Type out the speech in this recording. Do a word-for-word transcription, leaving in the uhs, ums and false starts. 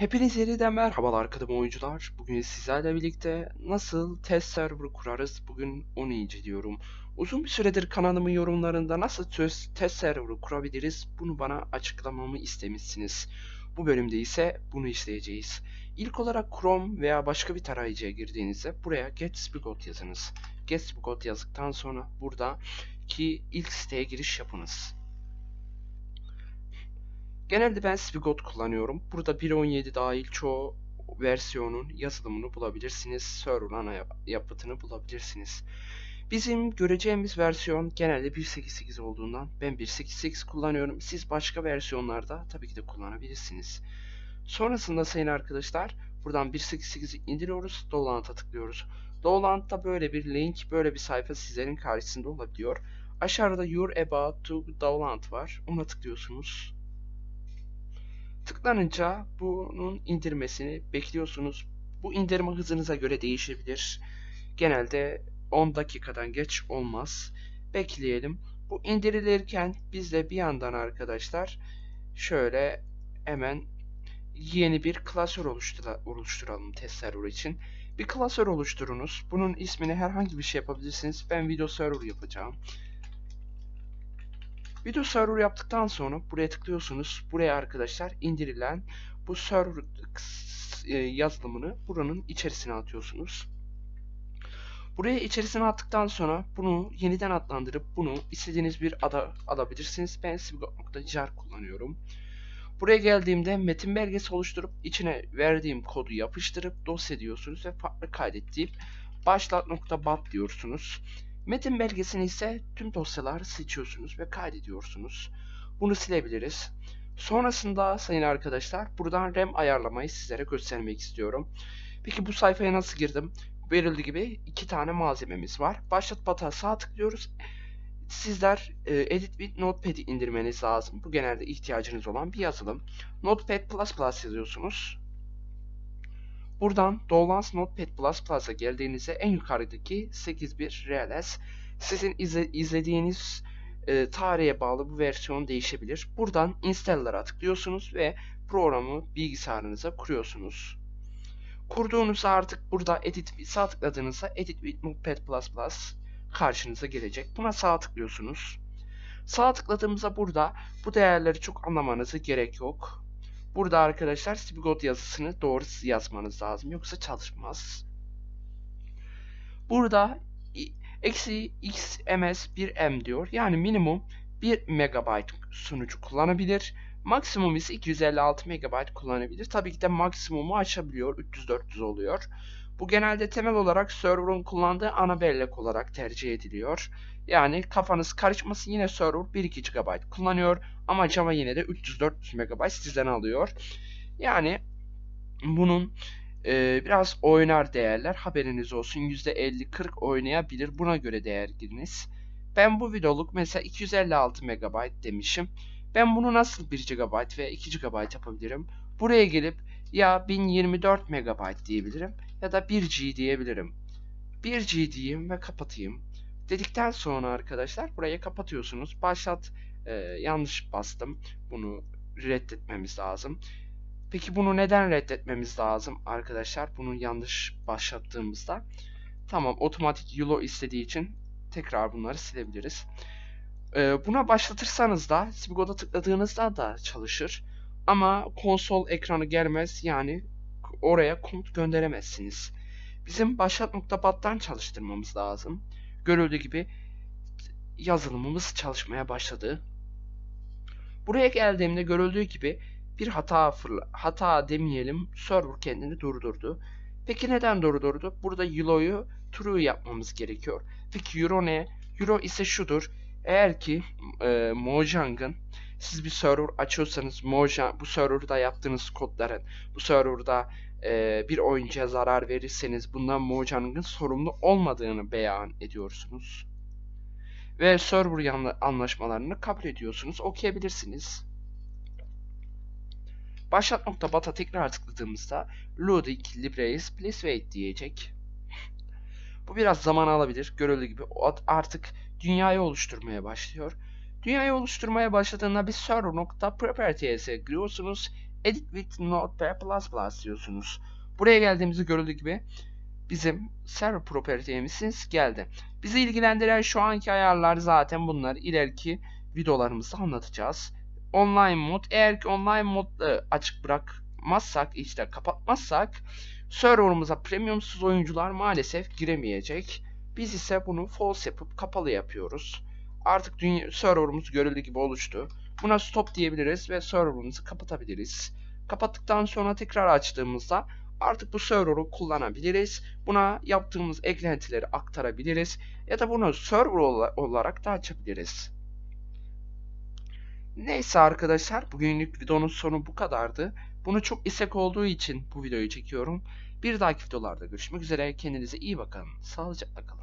Hepiniz yeniden merhabalar kadın oyuncular. Bugün sizlerle birlikte nasıl test server kurarız bugün onu inceliyorum. Uzun bir süredir kanalımın yorumlarında nasıl test server kurabiliriz bunu bana açıklamamı istemişsiniz. Bu bölümde ise bunu işleyeceğiz. İlk olarak Chrome veya başka bir tarayıcıya girdiğinizde buraya Get Spigot yazınız. Get Spigot yazdıktan sonra buradaki ilk siteye giriş yapınız. Genelde ben Spigot kullanıyorum. Burada bir nokta on yedi dahil çoğu versiyonun yazılımını bulabilirsiniz. Server ana yapıtını bulabilirsiniz. Bizim göreceğimiz versiyon genelde bir nokta sekiz nokta sekiz olduğundan ben bir nokta sekiz nokta sekiz kullanıyorum. Siz başka versiyonlarda tabii ki de kullanabilirsiniz. Sonrasında sayın arkadaşlar buradan bir nokta sekiz nokta sekiz indiriyoruz. Download'a tıklıyoruz. Download'da böyle bir link, böyle bir sayfa sizlerin karşısında olabiliyor. Aşağıda You're About to Download var. Ona tıklıyorsunuz. Tıklanınca bunun indirmesini bekliyorsunuz. Bu indirme hızınıza göre değişebilir. Genelde on dakikadan geç olmaz. Bekleyelim. Bu indirilirken biz de bir yandan arkadaşlar şöyle hemen yeni bir klasör oluşturalım test server için. Bir klasör oluşturunuz. Bunun ismini herhangi bir şey yapabilirsiniz. Ben video server yapacağım. Video server yaptıktan sonra buraya tıklıyorsunuz. Buraya arkadaşlar indirilen bu server yazılımını buranın içerisine atıyorsunuz. Buraya içerisine attıktan sonra bunu yeniden adlandırıp bunu istediğiniz bir ada alabilirsiniz. Ben Spigot.jar kullanıyorum. Buraya geldiğimde metin belgesi oluşturup içine verdiğim kodu yapıştırıp dosya diyorsunuz ve farklı kaydet deyip başlat.bat diyorsunuz. Metin belgesini ise tüm dosyaları seçiyorsunuz ve kaydediyorsunuz. Bunu silebiliriz. Sonrasında sayın arkadaşlar buradan RAM ayarlamayı sizlere göstermek istiyorum. Peki bu sayfaya nasıl girdim? Verildiği gibi iki tane malzememiz var. Başlat bata sağ tıklıyoruz. Sizler Edit with Notepad'i indirmeniz lazım. Bu genelde ihtiyacınız olan bir yazılım. Notepad plus plus yazıyorsunuz. Buradan Downloads Notepad plus plus'a geldiğinizde en yukarıdaki sekiz nokta bir R L S sizin izle, izlediğiniz e, tarihe bağlı bu versiyon değişebilir. Buradan Install'lara tıklıyorsunuz ve programı bilgisayarınıza kuruyorsunuz. Kurduğunuzda artık burada Edit sağ tıkladığınızda Edit with Notepad plus plus karşınıza gelecek. Buna sağ tıklıyorsunuz. Sağ tıkladığımızda burada bu değerleri çok anlamanıza gerek yok. Burada arkadaşlar Spigot yazısını doğru yazmanız lazım. Yoksa çalışmaz. Burada eksi X M S bir M diyor. Yani minimum bir megabayt sunucu kullanabilir. Maksimum ise iki yüz elli altı megabayt kullanabilir. Tabii ki de maksimumu aşabiliyor. üç yüz dört yüz oluyor. Bu genelde temel olarak server'ın kullandığı ana bellek olarak tercih ediliyor. Yani kafanız karışmasın yine server bir iki gigabayt kullanıyor ama Java yine de üç yüz dört yüz megabayt sizden alıyor. Yani bunun e, biraz oynar değerler haberiniz olsun yüzde elli kırk oynayabilir buna göre değer giriniz. Ben bu videoluk mesela iki yüz elli altı megabayt demişim. Ben bunu nasıl bir gigabayt ve iki gigabayt yapabilirim? Buraya gelip ya bin yirmi dört megabayt diyebilirim ya da bir G diyebilirim. bir G diyeyim ve kapatayım. Dedikten sonra arkadaşlar burayı kapatıyorsunuz. Başlat e, yanlış bastım. Bunu reddetmemiz lazım. Peki bunu neden reddetmemiz lazım arkadaşlar? Bunu yanlış başlattığımızda tamam otomatik yulo istediği için tekrar bunları silebiliriz. E, buna başlatırsanız da Spigot'a tıkladığınızda da çalışır. Ama konsol ekranı gelmez yani oraya komut gönderemezsiniz. Bizim başlat.bat'tan çalıştırmamız lazım. Görüldüğü gibi yazılımımız çalışmaya başladı. Buraya geldiğimde görüldüğü gibi bir hata fırla hata demeyelim server kendini durdurdu. Peki neden durdurdu? Burada yulo'yu true yapmamız gerekiyor. Peki euro ne? Euro ise şudur. Eğer ki e, Mojang'ın siz bir server açıyorsanız Mojang bu server'da yaptığınız kodların bu server'da e, bir oyuncuya zarar verirseniz bundan Mojang'ın sorumlu olmadığını beyan ediyorsunuz. Ve server anlaşmalarını kabul ediyorsunuz. Okuyabilirsiniz. Başlat.bat'a tekrar tıkladığımızda Loading Libraries Please Wait diyecek. Bu biraz zaman alabilir. Görüldüğü gibi artık dünyayı oluşturmaya başlıyor. Dünyayı oluşturmaya başladığında bir server.properties'e giriyorsunuz. Edit with Notepad plus plus diyorsunuz. Buraya geldiğimizde görüldüğü gibi bizim server property'imiz geldi. Bizi ilgilendiren şu anki ayarlar, zaten bunlar ileriki videolarımızda anlatacağız. Online mod, eğer ki online mod'u açık bırakmazsak, işte kapatmazsak server'ımıza premiumsuz oyuncular maalesef giremeyecek. Biz ise bunu false yapıp kapalı yapıyoruz. Artık server'ımız görüldüğü gibi oluştu. Buna stop diyebiliriz ve server'ımızı kapatabiliriz. Kapattıktan sonra tekrar açtığımızda artık bu server'ı kullanabiliriz. Buna yaptığımız eklentileri aktarabiliriz. Ya da bunu server olarak da açabiliriz. Neyse arkadaşlar, bugünlük videonun sonu bu kadardı. Bunu çok istek olduğu için bu videoyu çekiyorum. Bir dahaki videolarda görüşmek üzere. Kendinize iyi bakın. Sağlıcakla kalın.